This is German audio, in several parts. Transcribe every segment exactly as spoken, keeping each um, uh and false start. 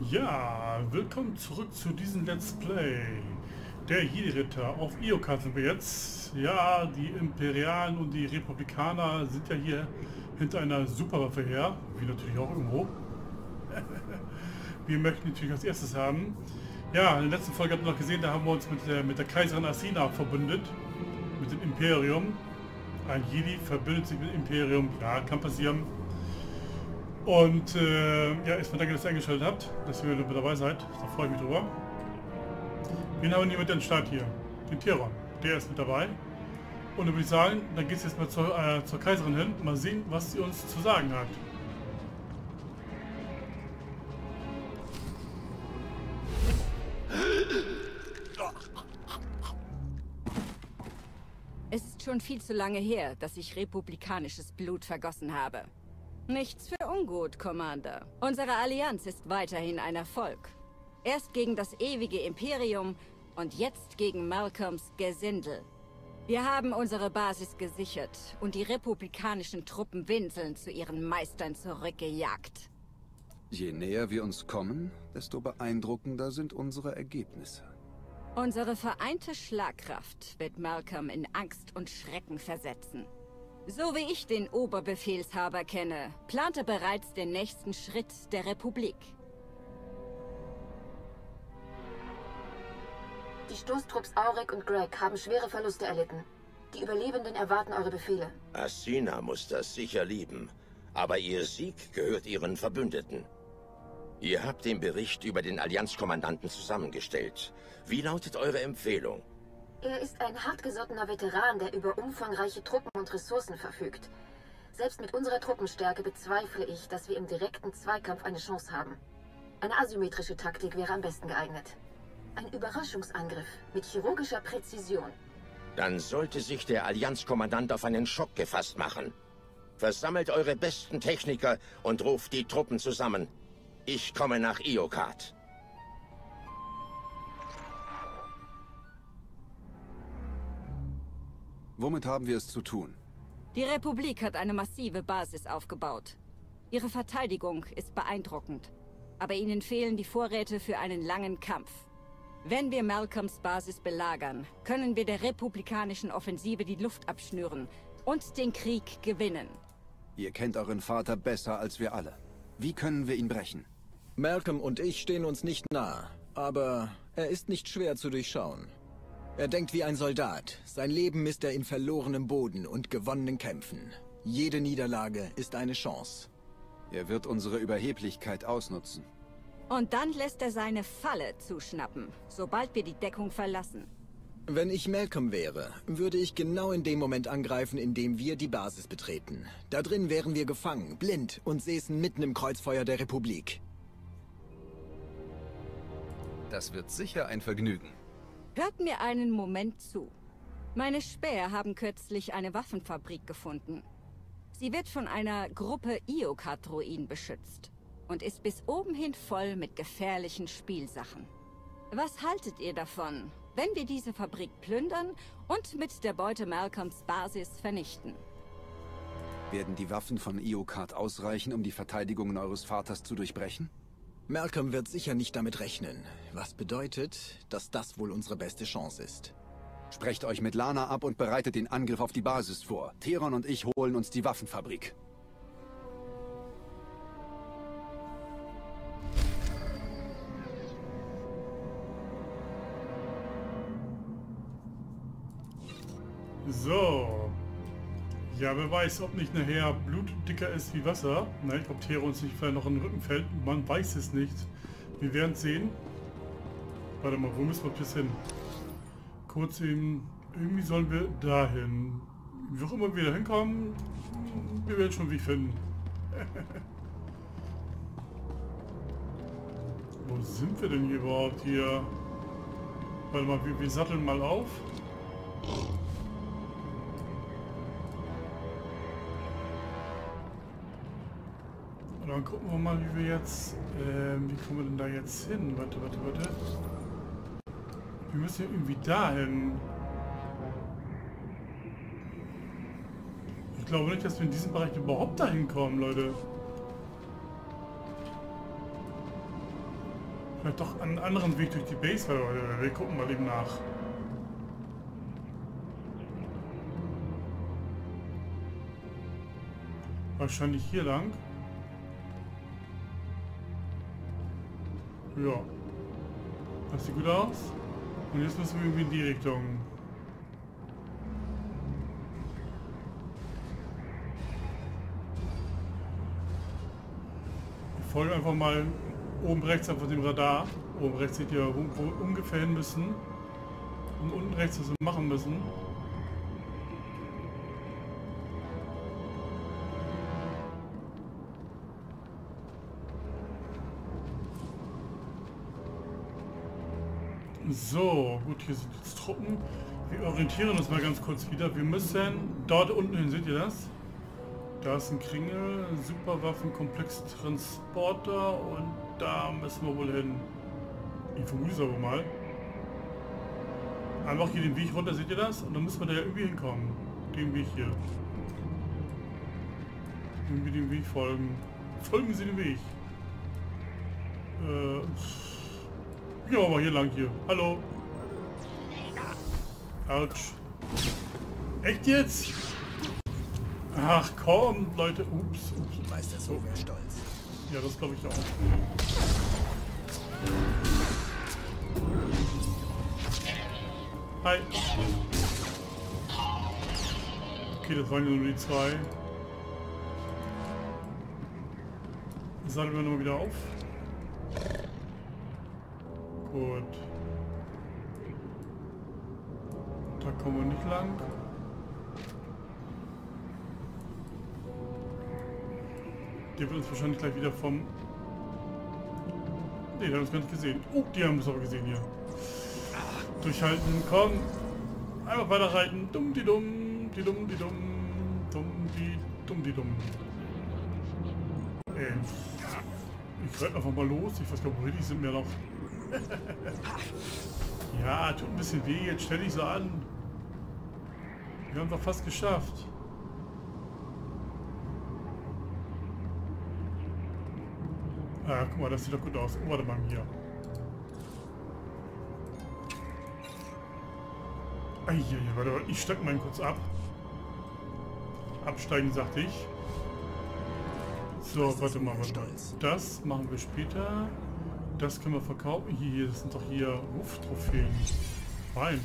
Ja, willkommen zurück zu diesem Let's Play. Der Jedi Ritter. Auf Iokath sind wir jetzt. Ja, die Imperialen und die Republikaner sind ja hier hinter einer Superwaffe her. Wie natürlich auch irgendwo. Wir möchten natürlich als erstes haben. Ja, in der letzten Folge habt ihr noch gesehen, da haben wir uns mit der, mit der Kaiserin Acina verbündet. Mit dem Imperium. Ein Jedi verbündet sich mit dem Imperium. Ja, kann passieren. Und äh, ja, erstmal danke, dass ihr eingeschaltet habt, dass ihr mit dabei seid. Da freue ich mich drüber. Wen haben wir hier mit dem Start hier? Den Theron. Der ist mit dabei. Und dann würde ich sagen, dann geht es jetzt mal zur, äh, zur Kaiserin hin. Mal sehen, was sie uns zu sagen hat. Es ist schon viel zu lange her, dass ich republikanisches Blut vergossen habe. Nichts für ungut, Commander. Unsere Allianz ist weiterhin ein Erfolg. Erst gegen das ewige Imperium und jetzt gegen Malcolms Gesindel. Wir haben unsere Basis gesichert und die republikanischen Truppen winselnd zu ihren Meistern zurückgejagt. Je näher wir uns kommen, desto beeindruckender sind unsere Ergebnisse. Unsere vereinte Schlagkraft wird Malcolm in Angst und Schrecken versetzen. So wie ich den Oberbefehlshaber kenne, plante bereits den nächsten Schritt der Republik. Die Stoßtrupps Auric und Greg haben schwere Verluste erlitten. Die Überlebenden erwarten eure Befehle. Acina muss das sicher lieben, aber ihr Sieg gehört ihren Verbündeten. Ihr habt den Bericht über den Allianzkommandanten zusammengestellt. Wie lautet eure Empfehlung? Er ist ein hartgesottener Veteran, der über umfangreiche Truppen und Ressourcen verfügt. Selbst mit unserer Truppenstärke bezweifle ich, dass wir im direkten Zweikampf eine Chance haben. Eine asymmetrische Taktik wäre am besten geeignet. Ein Überraschungsangriff mit chirurgischer Präzision. Dann sollte sich der Allianzkommandant auf einen Schock gefasst machen. Versammelt eure besten Techniker und ruft die Truppen zusammen. Ich komme nach Iokard. Womit haben wir es zu tun? Die Republik hat eine massive Basis aufgebaut. Ihre Verteidigung ist beeindruckend, aber ihnen fehlen die Vorräte für einen langen Kampf. Wenn wir Malcolms Basis belagern, können wir der republikanischen Offensive die Luft abschnüren und den Krieg gewinnen. Ihr kennt euren Vater besser als wir alle. Wie können wir ihn brechen? Malcolm und ich stehen uns nicht nah, aber er ist nicht schwer zu durchschauen. Er denkt wie ein Soldat. Sein Leben misst er in verlorenem Boden und gewonnenen Kämpfen. Jede Niederlage ist eine Chance. Er wird unsere Überheblichkeit ausnutzen. Und dann lässt er seine Falle zuschnappen, sobald wir die Deckung verlassen. Wenn ich Malcolm wäre, würde ich genau in dem Moment angreifen, in dem wir die Basis betreten. Da drin wären wir gefangen, blind und säßen mitten im Kreuzfeuer der Republik. Das wird sicher ein Vergnügen. Hört mir einen Moment zu. Meine Späher haben kürzlich eine Waffenfabrik gefunden. Sie wird von einer Gruppe Iokard-Druiden beschützt und ist bis oben hin voll mit gefährlichen Spielsachen. Was haltet ihr davon, wenn wir diese Fabrik plündern und mit der Beute Malcolms Basis vernichten? Werden die Waffen von Iokard ausreichen, um die Verteidigungen eures Vaters zu durchbrechen? Malcolm wird sicher nicht damit rechnen, was bedeutet, dass das wohl unsere beste Chance ist. Sprecht euch mit Lana ab und bereitet den Angriff auf die Basis vor. Theron und ich holen uns die Waffenfabrik. So. Ja, wer weiß, ob nicht nachher Blut dicker ist wie Wasser. Nein, ich glaube, Theron uns nicht vielleicht noch in den Rücken fällt. Man weiß es nicht. Wir werden es sehen. Warte mal, wo müssen wir bis hin? Kurz eben, irgendwie sollen wir dahin. Wie auch immer wir da hinkommen, wir werden schon einen Weg finden. Wo sind wir denn überhaupt hier? Warte mal, wir, wir satteln mal auf. Dann gucken wir mal, wie wir jetzt, ähm, wie kommen wir denn da jetzt hin? Warte, warte, warte. Wir müssen ja irgendwie dahin. Ich glaube nicht, dass wir in diesem Bereich überhaupt dahin kommen, Leute. Vielleicht doch einen anderen Weg durch die Base, weil wir, wir gucken mal eben nach. Wahrscheinlich hier lang. Ja. Das sieht gut aus. Und jetzt müssen wir irgendwie in die Richtung. Wir folgen einfach mal oben rechts einfach dem Radar. Oben rechts seht ihr, wo wir ungefähr hin müssen. Und unten rechts, was wir machen müssen. So, gut, hier sind jetzt Truppen. Wir orientieren uns mal ganz kurz wieder. Wir müssen dort unten hin, seht ihr das? Da ist ein Kringel, Superwaffenkomplextransporter und da müssen wir wohl hin. Ich vermute es aber mal. Einfach hier den Weg runter, seht ihr das? Und dann müssen wir da ja irgendwie hinkommen. Den Weg hier. Irgendwie dem Weg folgen. Folgen Sie dem Weg. Äh... Gehen wir mal hier lang hier. Hallo. Autsch. Echt jetzt? Ach komm, Leute. Ups. ups. Meister so wäre stolz. Ja, das glaube ich auch. Hi. Okay, das waren nur die zwei. Sammeln wir nur wieder auf. Gut. Da kommen wir nicht lang. Der wird uns wahrscheinlich gleich wieder vom... Ne, der hat uns gar nicht gesehen. Oh, die haben uns aber gesehen hier. Durchhalten, komm. Einfach weiter reiten. Dumm, die dumm, die dumm, die dumm, dumm, die dumm, die dumm. Ey. Ich reite einfach mal los. Ich weiß gar nicht, wo richtig sind wir noch. Ja, tut ein bisschen weh, jetzt stell dich so an. Wir haben doch fast geschafft. Ah, guck mal, das sieht doch gut aus. Oh, warte mal hier. Eieiei, warte, warte, ich steig mal kurz ab. Absteigen, sagte ich. So, warte mal, warte mal. Das machen wir später. Das können wir verkaufen. Hier, das sind doch hier Ruftrophäen. Fein.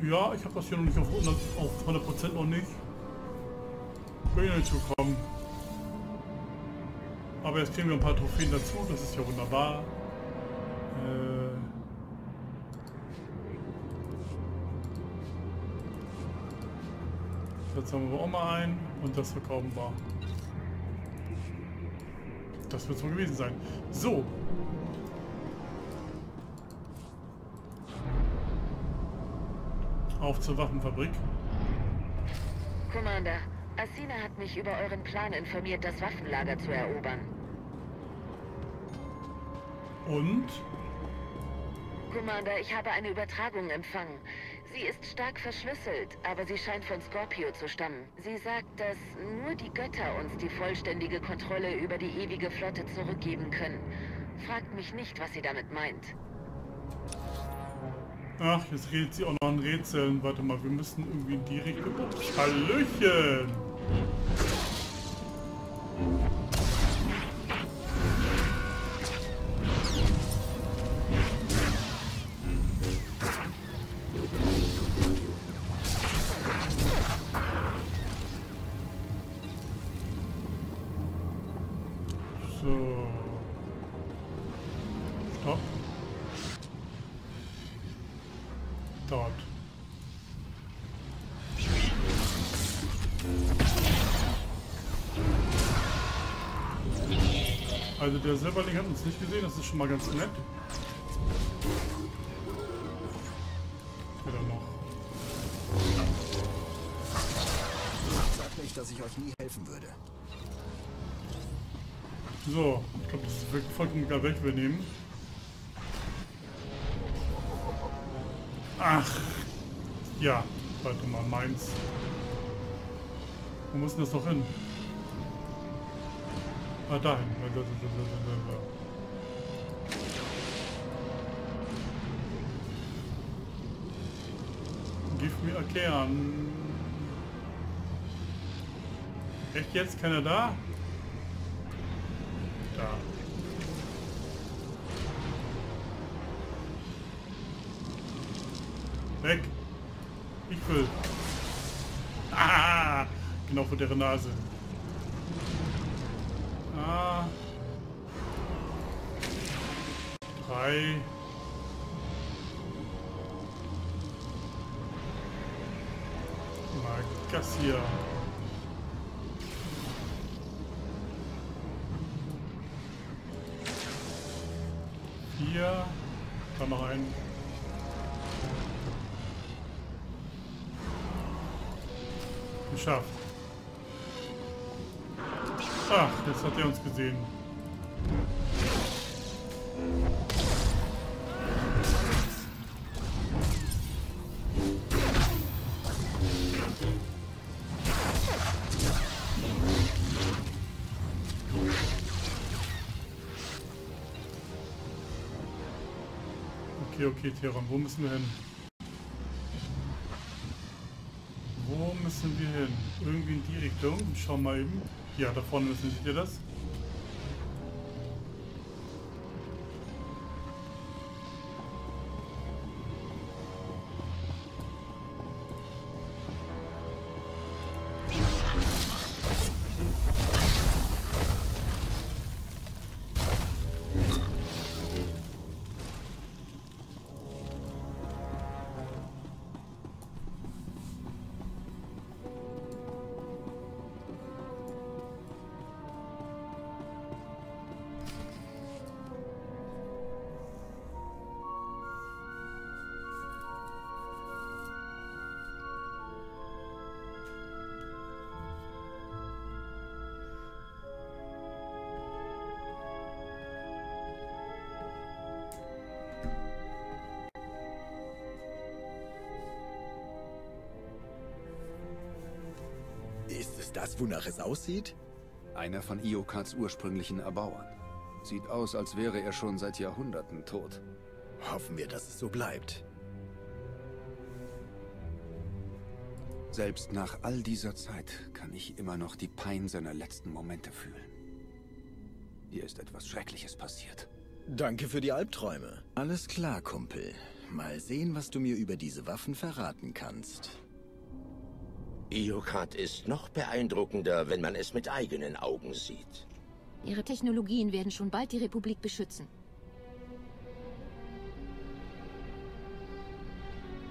Ja, ich habe das hier noch nicht auf hundert Prozent, auf hundert Prozent noch nicht. Bin ich nicht gekommen. Aber jetzt kriegen wir ein paar Trophäen dazu. Das ist ja wunderbar. Äh das sammeln wir auch mal ein. Und das verkaufen wir. Das wird so gewesen sein. So. Auf zur Waffenfabrik. Commander, Acina hat mich über euren Plan informiert, das Waffenlager zu erobern. Und? Commander, ich habe eine Übertragung empfangen. Sie ist stark verschlüsselt, aber sie scheint von Scorpio zu stammen. Sie sagt, dass nur die Götter uns die vollständige Kontrolle über die ewige Flotte zurückgeben können. Fragt mich nicht, was sie damit meint. Ach, jetzt redet sie auch noch an Rätseln. Warte mal, wir müssen irgendwie in die Richtung... Hallöchen! Also der Silberling hat uns nicht gesehen, das ist schon mal ganz nett. Oder noch. Sagt nicht, dass ich euch nie helfen würde. So, ich glaube, das ist vollkommen egal, welche wir nehmen. Ach, ja, warte mal, meins. Wo muss denn das noch hin? Ah, dahin. Gib mir erklären. Echt jetzt? Keiner da? Da. Weg! Ich will! Ah! Genau vor deren Nase. Ah. Drei. Marc Cassier. Vier. Dann noch einen. Geschafft. Ach, jetzt hat er uns gesehen. Okay, okay, Theron, wo müssen wir hin? Wo müssen wir hin? Irgendwie in die Richtung. Schau mal eben. Ja, da vorne müssen, seht ihr das? Das, wonach es aussieht? Einer von Iokards ursprünglichen Erbauern. Sieht aus, als wäre er schon seit Jahrhunderten tot. Hoffen wir, dass es so bleibt. Selbst nach all dieser Zeit kann ich immer noch die Pein seiner letzten Momente fühlen. Hier ist etwas Schreckliches passiert. Danke für die Albträume. Alles klar, Kumpel. Mal sehen, was du mir über diese Waffen verraten kannst. Iokard ist noch beeindruckender, wenn man es mit eigenen Augen sieht. Ihre Technologien werden schon bald die Republik beschützen.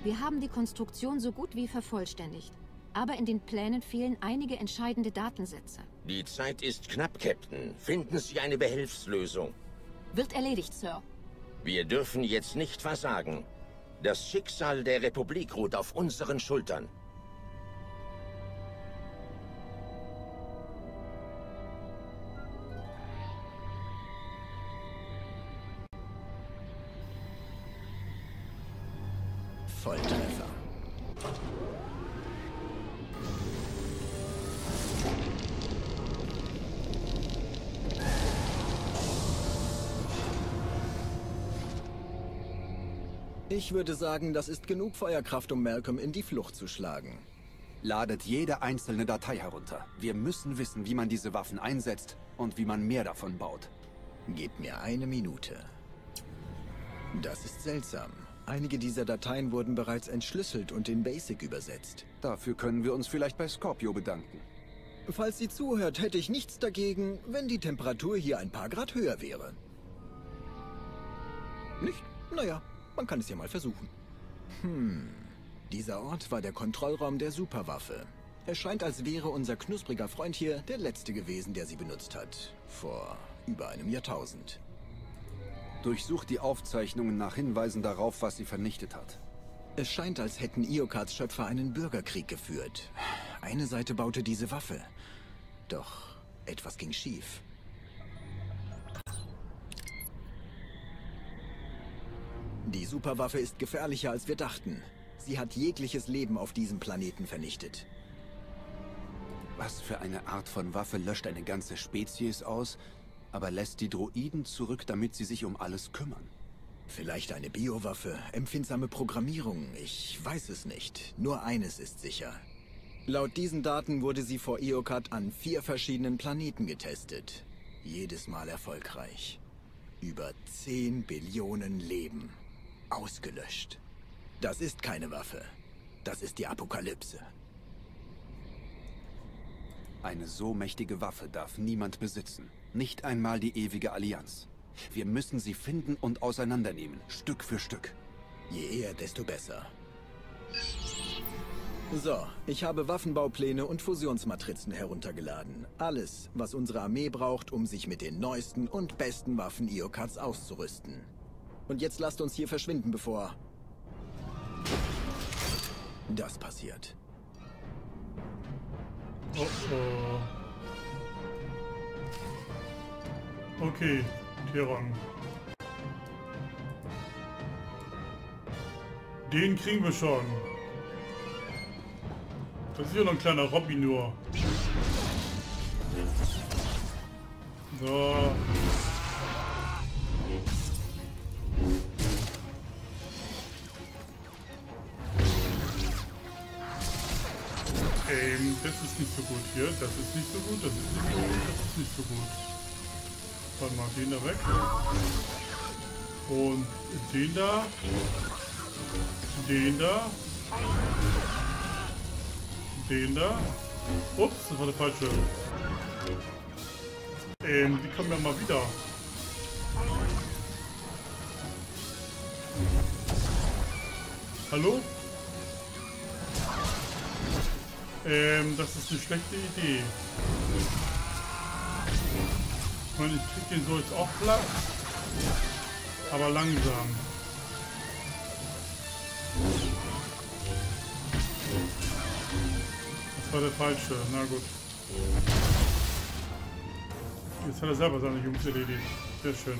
Wir haben die Konstruktion so gut wie vervollständigt. Aber in den Plänen fehlen einige entscheidende Datensätze. Die Zeit ist knapp, Captain. Finden Sie eine Behelfslösung. Wird erledigt, Sir. Wir dürfen jetzt nicht versagen. Das Schicksal der Republik ruht auf unseren Schultern. Volltreffer. Ich würde sagen, das ist genug Feuerkraft, um Malcolm in die Flucht zu schlagen. Ladet jede einzelne Datei herunter. Wir müssen wissen, wie man diese Waffen einsetzt und wie man mehr davon baut. Gebt mir eine Minute. Das ist seltsam. Einige dieser Dateien wurden bereits entschlüsselt und in BASIC übersetzt. Dafür können wir uns vielleicht bei Scorpio bedanken. Falls sie zuhört, hätte ich nichts dagegen, wenn die Temperatur hier ein paar Grad höher wäre. Nicht? Naja, man kann es ja mal versuchen. Hm. Dieser Ort war der Kontrollraum der Superwaffe. Es scheint, als wäre unser knuspriger Freund hier der letzte gewesen, der sie benutzt hat. Vor über einem Jahrtausend. Durchsucht die Aufzeichnungen nach Hinweisen darauf, was sie vernichtet hat. Es scheint, als hätten Iokards Schöpfer einen Bürgerkrieg geführt. Eine Seite baute diese Waffe. Doch etwas ging schief. Die Superwaffe ist gefährlicher, als wir dachten. Sie hat jegliches Leben auf diesem Planeten vernichtet. Was für eine Art von Waffe löscht eine ganze Spezies aus, aber lässt die Droiden zurück, damit sie sich um alles kümmern? Vielleicht eine Biowaffe, empfindsame Programmierung, ich weiß es nicht. Nur eines ist sicher. Laut diesen Daten wurde sie vor Iokath an vier verschiedenen Planeten getestet. Jedes Mal erfolgreich. Über zehn Billionen Leben. Ausgelöscht. Das ist keine Waffe. Das ist die Apokalypse. Eine so mächtige Waffe darf niemand besitzen. Nicht einmal die ewige Allianz. Wir müssen sie finden und auseinandernehmen, Stück für Stück. Je eher, desto besser. So, ich habe Waffenbaupläne und Fusionsmatrizen heruntergeladen. Alles, was unsere Armee braucht, um sich mit den neuesten und besten Waffen Iokaths auszurüsten. Und jetzt lasst uns hier verschwinden, bevor das passiert. Oh oh. Okay. Theron. Den kriegen wir schon. Das ist ja noch ein kleiner Robby nur. So. Okay, das ist nicht so gut hier. Das ist nicht so gut, das ist nicht so gut, das ist nicht so gut. Dann mal den da weg. Und den da. Den da. Den da. Ups, das war der falsche. Ähm, die kommen ja mal wieder. Hallo? Ähm, das ist eine schlechte Idee. Ich krieg den so jetzt auch flach, aber langsam. Das war der falsche, na gut. Jetzt hat er selber seine Jungs erledigt. Sehr schön.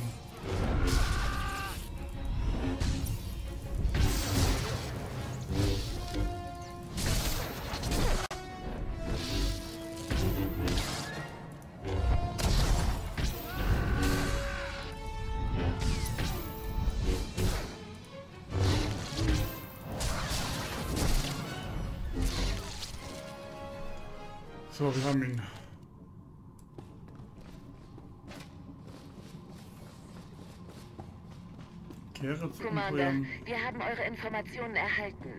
So, wir haben ihn. Commander, wir haben eure Informationen erhalten.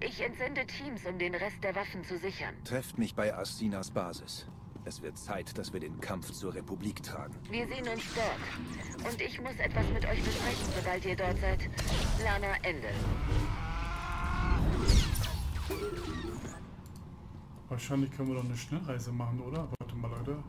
Ich entsende Teams, um den Rest der Waffen zu sichern. Trefft mich bei Acinas Basis. Es wird Zeit, dass wir den Kampf zur Republik tragen. Wir sehen uns dort. Und ich muss etwas mit euch besprechen, sobald ihr dort seid. Lana, Ende. Wahrscheinlich können wir doch eine Schnellreise machen, oder? Warte mal, Leute.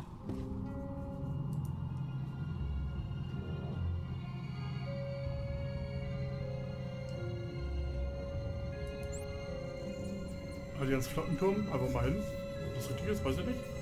Allianz Flottenturm, einfach mal hin. Ob das richtig ist, weiß ich nicht.